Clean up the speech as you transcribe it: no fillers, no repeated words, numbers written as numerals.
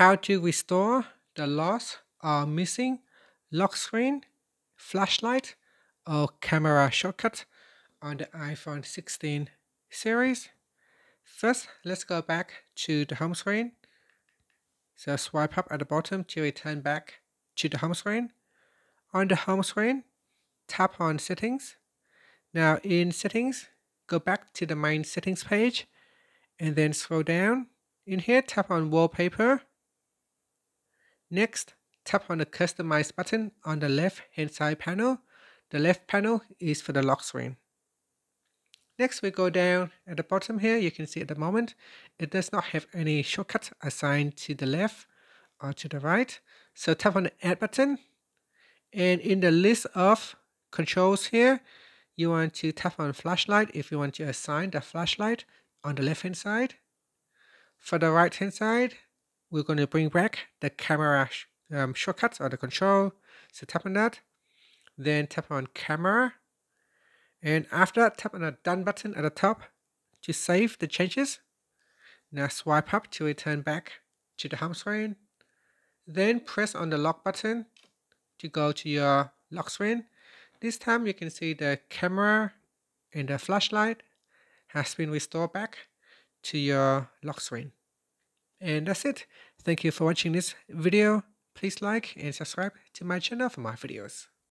how to restore the lost or missing lock screen, flashlight, or camera shortcut on the iPhone 16 series. First, let's go back to the home screen. So swipe up at the bottom to return back to the home screen. On the home screen, tap on Settings. Now in Settings, go back to the main settings page and then scroll down. In here, tap on Wallpaper. Next, tap on the Customize button on the left hand side panel. The left panel is for the lock screen. Next, we go down at the bottom here. You can see at the moment, it does not have any shortcut assigned to the left or to the right. So tap on the Add button. And in the list of controls here, you want to tap on flashlight if you want to assign the flashlight on the left hand side. For the right hand side, we're going to bring back the camera shortcut or the control. So tap on that. Then tap on camera. And after that, tap on the Done button at the top to save the changes. Now swipe up to return back to the home screen. Then press on the Lock button to go to your lock screen. This time you can see the camera and the flashlight has been restored back to your lock screen. And that's it. Thank you for watching this video. Please like and subscribe to my channel for more videos.